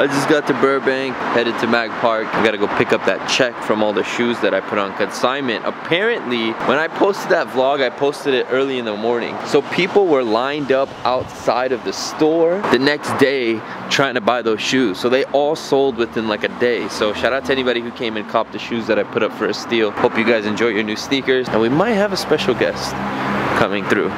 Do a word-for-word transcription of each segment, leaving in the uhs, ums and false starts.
I just got to Burbank, headed to Mag Park. I gotta go pick up that check from all the shoes that I put on consignment. Apparently, when I posted that vlog, I posted it early in the morning. So people were lined up outside of the store the next day trying to buy those shoes. So they all sold within like a day. So shout out to anybody who came and copped the shoes that I put up for a steal. Hope you guys enjoy your new sneakers. And we might have a special guest coming through.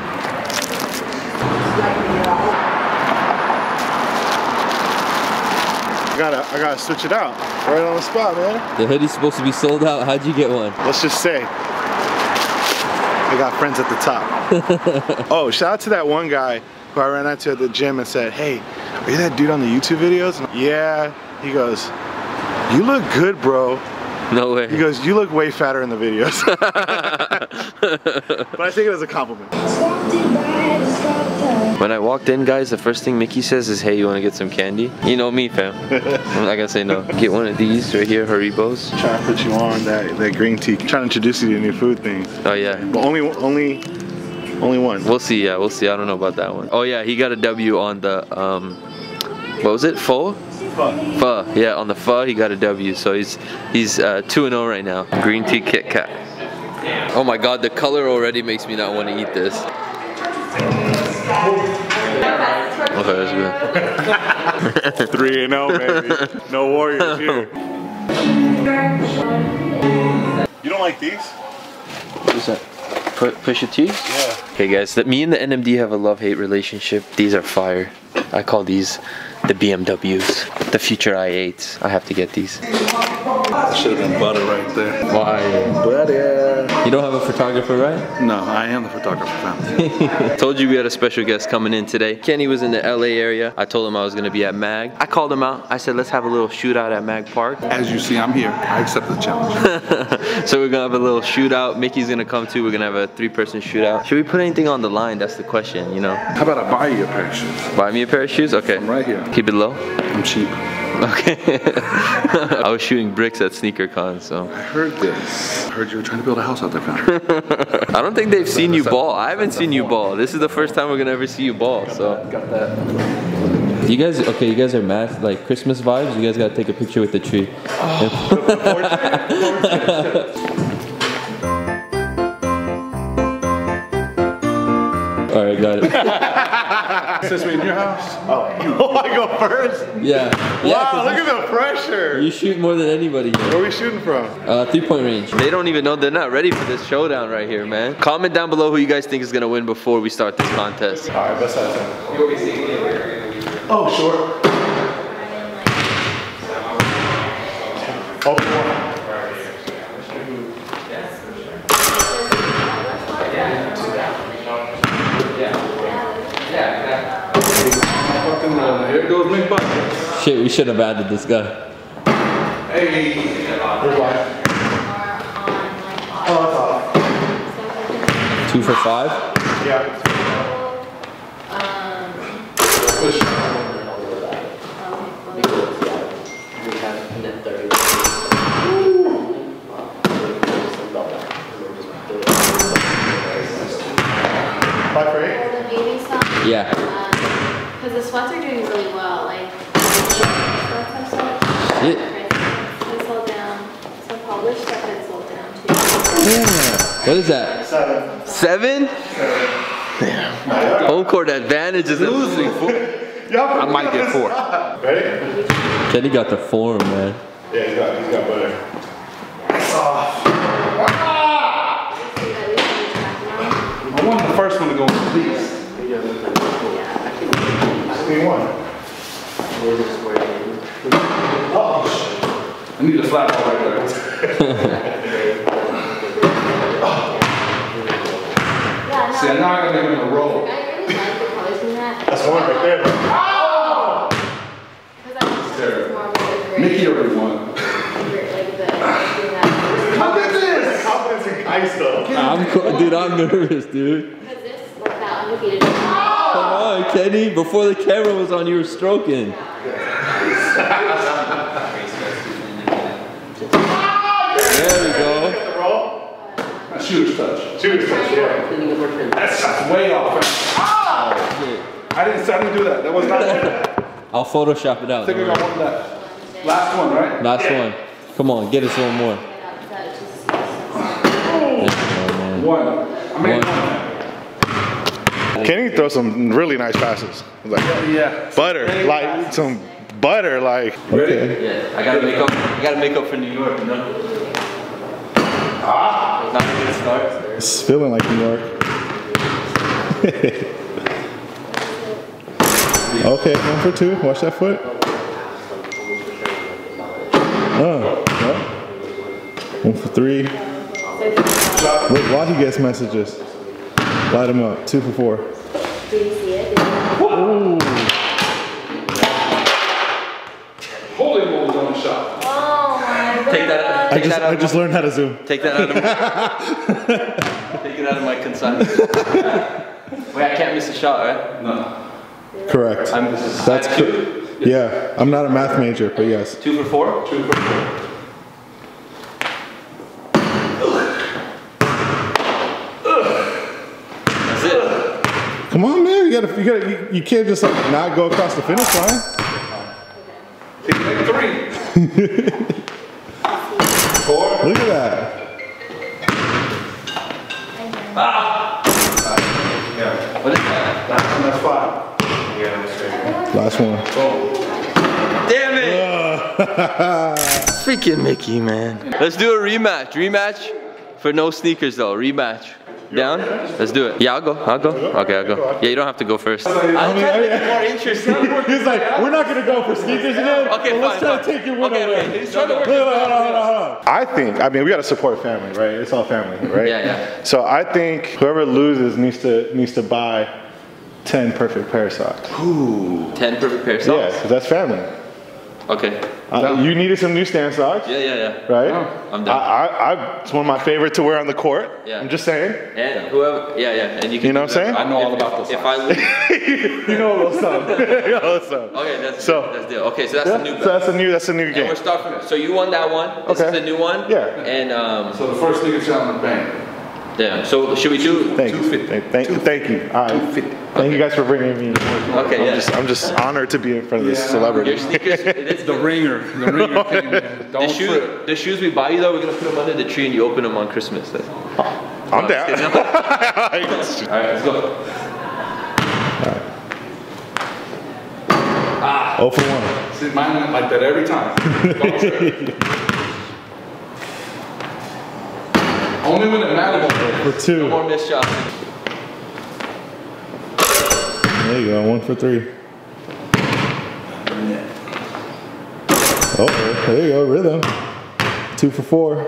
I gotta, I gotta switch it out. Right on the spot, man. The hoodie's supposed to be sold out. How'd you get one? Let's just say, I got friends at the top. Oh, shout out to that one guy who I ran into at the gym and said, "Hey, are you that dude on the YouTube videos?" And, yeah. He goes, "You look good, bro." No way. He goes, "You look way fatter in the videos." But I think it was a compliment. When I walked in, guys, the first thing Mickey says is, "Hey, you want to get some candy?" You know me, fam. I'm not gonna say no. Get one of these right here, Haribos. Trying to put you on that, that green tea. Trying to introduce you to new food things. Oh yeah. But only, only, only one. We'll see. Yeah, we'll see. I don't know about that one. Oh yeah, he got a W on the um, what was it? Pho? Pho. Pho. Yeah, on the pho, he got a W. So he's he's uh, two and zero right now. Green tea Kit Kat. Oh my God, the color already makes me not want to eat this. Okay, that's good. three and oh, baby. No warriors here. You don't like these? What's that? Push your teeth? Yeah. Okay, guys, the, me and the N M D have a love-hate relationship. These are fire. I call these the B M Ws. The future I eights. I have to get these. That should have been butter right there. Why? Butter. You don't have a photographer, right? No, I am the photographer. Told you we had a special guest coming in today. Kenny was in the L A area. I told him I was going to be at Mag. I called him out. I said, let's have a little shootout at Mag Park. As you see, I'm here. I accept the challenge. So we're going to have a little shootout. Mickey's going to come too. We're going to have a three-person shootout. Should we put anything on the line? That's the question, you know. How about I buy you a pair of shoes? Buy me a pair of shoes? Okay. I'm right here. Keep it low. I'm cheap. Okay. I was shooting bricks at SneakerCon, so. I heard this. I heard you were trying to build a house out there, fam. I don't think they've that's seen that's you that's ball. That's I haven't seen you ball. This is the first time we're gonna ever see you ball, got so. That, got that. You guys, okay, you guys are mad, like Christmas vibes. You guys gotta take a picture with the tree. Oh. All right, got it. Since we're in your house? Oh. Oh, I go first? Yeah. Yeah, wow, look at the pressure. You shoot more than anybody. Here. Where are we shooting from? Uh, three-point range. They don't even know. They're not ready for this showdown right here, man. Comment down below who you guys think is going to win before we start this contest. All right, best out of Oh, sure. Oh, here goes Mag Park. Shit, we should have added this guy. Hey, here's life. Oh, that's off. Two for five? Yeah. Um, five for eight? Yeah. Because the sweats are doing really well, like, shit. It's sold down, some Polish stuff that's sold down too. Yeah, what is that? Seven. Seven? Seven. Damn. Home court advantage is losing. I might get four. Ready? Kenny got the form, man. Yeah, he's got, he's got butter. Ah. I want the first one to go in, please. One. Oh, I need a flat ball right there. Oh. See, I'm not going to give him a roll. That's one right there. Oh! There. Mickey already won. How good is this? Confidence in ice, though. I'm cool. Dude, I'm nervous, dude. Because this worked out and defeated him. Come on, Kenny, before the camera was on, you were stroking. There we go. That's shooter's touch. Shooter's touch, yeah. That's way off. Oh, shit. I didn't, I didn't do that. That was not I'll Photoshop it out. I think I got one left. Last one, right? Last yeah. one. Come on, get us one more. Oh. One. I mean, one. Kenny throw some really nice passes. Like yeah, yeah. butter, yeah. like some butter, like. Ready? Okay. Yeah, I gotta make up. I gotta make up for New York, you know. Ah, it's not a good start. It's feeling like New York. Okay, one for two. Watch that foot. Oh, yeah. One for three. Wait, while he gets messages, light him up. Two for four. Ooh. Holy moly, on the shot. Oh my God. Take that out. Take I just, that out I just my, learned how to zoom. Take that out of my. Take it out of my consignment. Wait, I can't miss a shot, right? No. Correct. I'm, That's co yeah. I'm not a math major, but yes. Two for four. Two for four. That's it. Come on, man. You gotta. You gotta. You, you can't just like not go across the finish line. Three. Four. Look at that. Ah. Yeah. What is that? That's five. Last one. Oh. Damn it! Uh. Freaking Mickey, man. Let's do a rematch. Rematch for no sneakers though. Rematch. Down? Let's do it. Yeah, I'll go. I'll go. Okay, I'll go. Yeah, you don't have to go first. I mean, I mean, more interesting. He's like, we're not gonna go for sneakers again. Okay, let's try to take your one away. I think. I mean, we gotta support family, right? It's all family, right? Yeah, yeah. So I think whoever loses needs to needs to buy ten perfect pair socks. Ooh. ten perfect pair socks? Yeah, that's family. Okay. Uh, you needed some new stand socks. Yeah, yeah, yeah. Right? Oh, I'm done. I, I, I, it's one of my favorite to wear on the court. Yeah. I'm just saying. And whoever, yeah, yeah. And you can you know what I'm saying? I know if, all about those socks. If I you know a little something. You know a little something. Okay, that's so, that's deal. Okay, so that's yeah, a new. So that's a new. That's a new and game. We're starting from, so you won that one. This okay. is the new one. Yeah. And um. So the first thing is on the bank. Damn. So should we do thank two fifty? Thank, thank, thank you. All right. Thank okay. you guys for bringing me. Okay. I'm, yeah. just, I'm just honored to be in front of this yeah, celebrity. Your sneakers, it's the ringer. The ringer thing. Man. Don't the, shoe, the shoes we buy you though, we're gonna put them under the tree and you open them on Christmas. That's, oh, I'm down. All right, let's go. All right. Ah. Oh for one. See, mine went like that every time. Only when it matters. For two. No more missed shots. There you go. One for three. Oh, there you go. Rhythm. Two for four.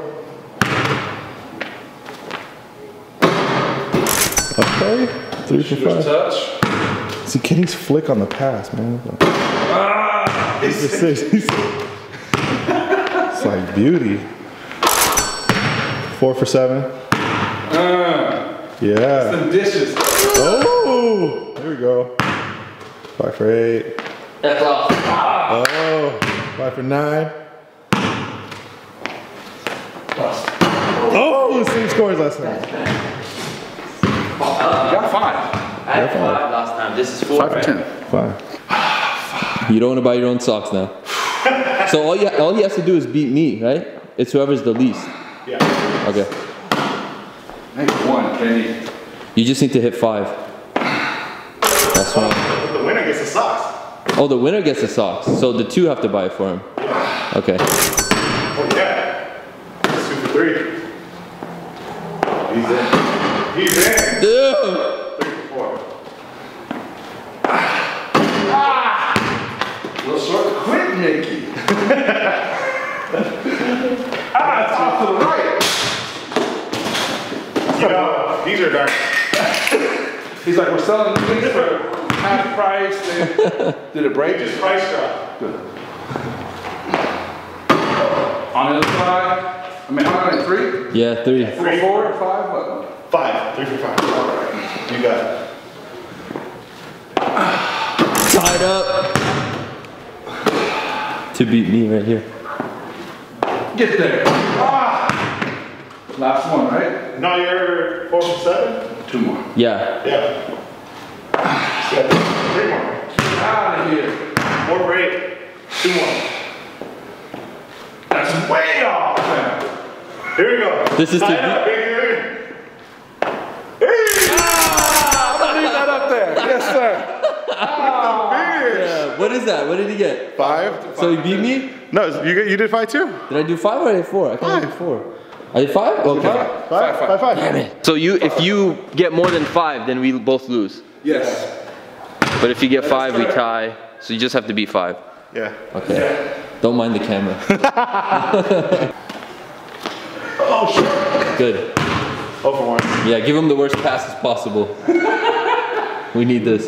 Okay. Three for five. Touch. See, Kenny's flick on the pass, man. Ah, he's six. Six. It's like beauty. Four for seven. Uh, yeah. Some dishes. Oh, there we go. Five for eight. That's off. Ah. Oh, five for nine. Plus. Oh, the same scores last night. Uh, you got five. I had five. five last time. This is four. Five for right? ten. Five. five. You don't want to buy your own socks now. So all you all you have to do is beat me, right? It's whoever's the least. Yeah. Okay. Make one, Kenny. You just need to hit five. That's one. Oh, the winner gets the socks. Oh, the winner gets the socks. So the two have to buy it for him. Okay. Oh yeah. That's two for three. He's in. He's in. Dude. Three for four. Ah. Little short, quick, Mickey. Ah, it's off to the right. You know, these are dark. He's like, we're selling these for half price. And did it break? Just price drop. Good. On the other side. I mean, how many? Three? Yeah, three. Three, three. Four, five, what? Five. Three for five. All right. You got it. Tied up. To beat me right here. Get there. Ah. Last one, right? Now you're four for seven? Two more. Yeah. Yeah. Seven. Three more. Get out of here. More break. Two more. That's way off, man. Here we go. This is tight up. Hey. Ah, I'm gonna leave that up there. Yes, sir. Oh, yeah. What is that? What did he get? Five. five. So you beat me? No, you you did five too. Did I do five or I did four? I can't do four. I did five? Okay. Five, five, five, five. Damn it. So you, if you get more than five, then we both lose. Yes. But if you get five, we tie. So you just have to beat five. Yeah. Okay. Yeah. Don't mind the camera. Oh shit. Good. Oh for one. Yeah, give him the worst pass as possible. We need this.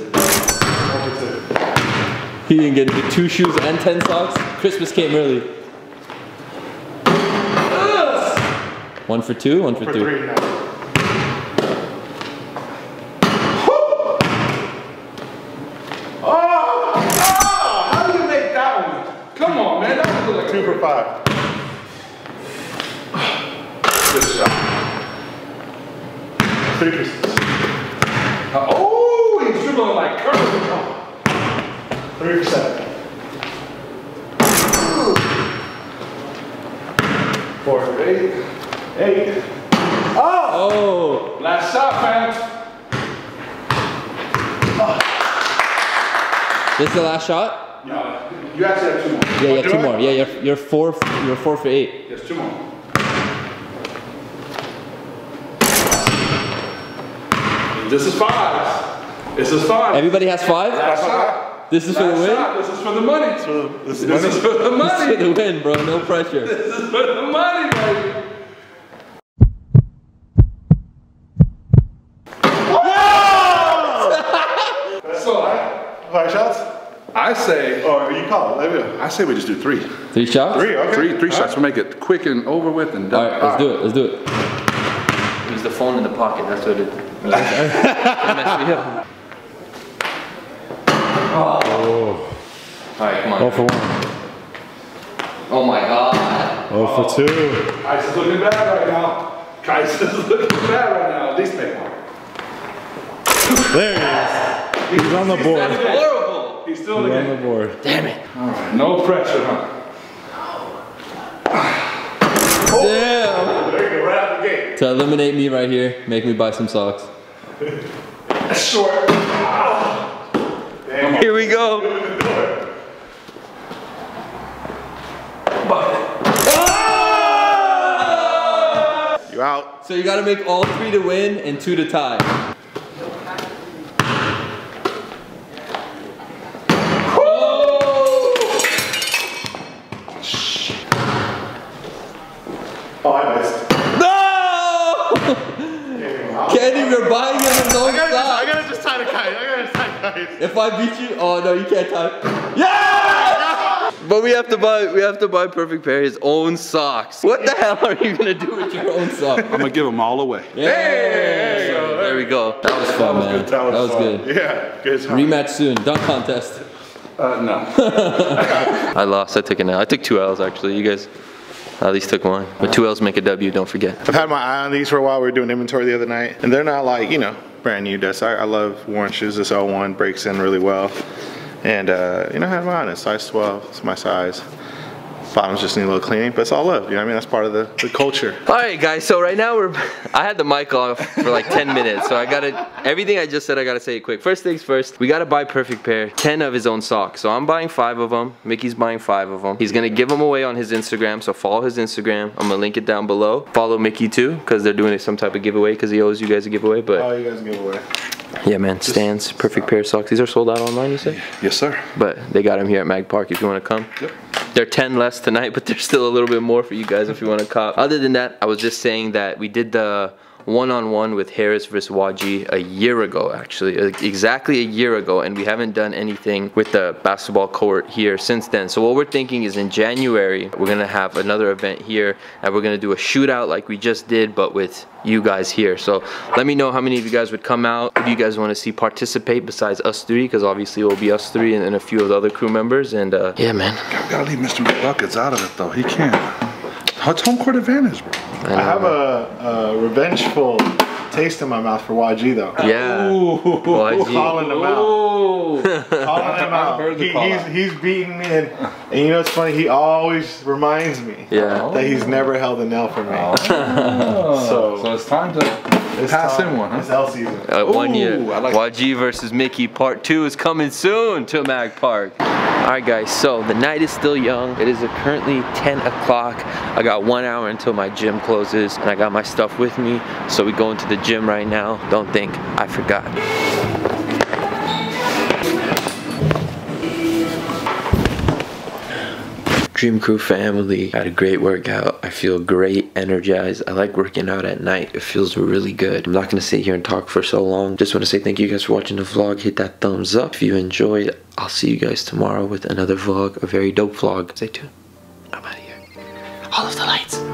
He didn't get the two shoes and ten socks. Christmas came early. One for two, one, one for, for three. Three oh! Oh! How did you make that one? Come on, man. That was like two for five. Good shot. Three for six. Uh, oh! He's dribbling like curve. Three for seven. Four for eight. Eight. Oh! Oh. Last shot, man. Oh. This is the last shot? No. You actually have two more. Yeah, yeah, oh, two I? more. Yeah, you're you're four for, you're four for eight. There's two more. This is five. This is five. Everybody has five? Last shot. This is Last for the win? Shot. This is for the money. This, this money. is for the money. This is for the win, bro. No pressure. This is for the money, baby. Whoa! So, five shots? I say... Or you call it. I say we just do three. Three shots? Three, okay. Three, three shots. Right. We'll make it quick and over with and done. All right, let's All right. do it. Let's do it. It was the phone in the pocket. That's what it... It messed me up. Oh. Oh. Alright, come on. Oh for one. Oh my god. Oh, oh. for two. Kais is looking bad right now. Kais is looking bad right now. At least make one. There he is. He's, he's on the he's board. He's horrible. He's still he's on the board. Damn it. Alright, no pressure, huh? Oh. Damn. There you go, right out the gate. To eliminate me right here, make me buy some socks. That's short. Ow. Here we go. You out. So you gotta make all three to win and two to tie. Oh, I missed. No! Kenny, we're buying him his own side. If I beat you, oh no, you can't tie. Yeah! But we have to buy, we have to buy Perfect Pair his own socks. What the hell are you gonna do with your own socks? I'm gonna give them all away. Yeah. Hey! So, there we go. That was fun, man. That was good. That was good. Yeah, good time. Rematch soon. Dunk contest. Uh, no. I lost. I took an L. I took two L's actually. You guys. I at least took one. But two L's make a W, don't forget. I've had my eye on these for a while. We were doing inventory the other night. And they're not like, you know, brand new dust. I, I love Warren shoes. This oh one breaks in really well. And, uh, you know, I had mine in size twelve. It's my size. Bottoms just need a little cleaning, but it's all love. You know what I mean? That's part of the, the culture. All right, guys. So right now we're, I had the mic off for like ten minutes. So I got to, everything I just said, I got to say it quick. First things first, we got to buy Perfect Pair ten of his own socks. So I'm buying five of them. Mickey's buying five of them. He's going to give them away on his Instagram. So follow his Instagram. I'm going to link it down below. Follow Mickey too, because they're doing some type of giveaway because he owes you guys a giveaway. But oh, you guys giveaway. Yeah, man. Stands, Perfect Pair socks. These are sold out online, you say? Yes, sir. But they got them here at Mag Park if you want to come. Yep. They're ten less tonight, but there's still a little bit more for you guys if you want to cop. Other than that, I was just saying that we did the one-on-one with Harris versus Wadji a year ago, actually. Exactly a year ago, and we haven't done anything with the basketball court here since then. So what we're thinking is in January, we're gonna have another event here, and we're gonna do a shootout like we just did, but with you guys here. So let me know how many of you guys would come out, who do you guys wanna see participate besides us three, because obviously it will be us three and, and a few of the other crew members, and uh, yeah, man. Gotta, gotta leave Mister McBuckets out of it, though. He can't. It's home court advantage, bro. I, I have a, a revengeful taste in my mouth for Y G though. Yeah. Ooh, Y G. Calling him out. Calling him out. He, he's he's beating me, and, and you know it's funny. He always reminds me yeah. that he's never held an L for me. Oh. so so it's time to. It's pass time. In one, huh? It's L season. Uh, one Ooh, year. Like Y G that. Versus Mickey part two is coming soon to Mag Park. Alright guys, so the night is still young. It is currently ten o'clock. I got one hour until my gym closes and I got my stuff with me. So we go into the gym right now. Don't think I forgot. Dream Crew family, had a great workout. I feel great, energized. I like working out at night. It feels really good. I'm not gonna sit here and talk for so long. Just wanna say thank you guys for watching the vlog. Hit that thumbs up if you enjoyed. I'll see you guys tomorrow with another vlog, a very dope vlog. Stay tuned. I'm out of here. All of the lights.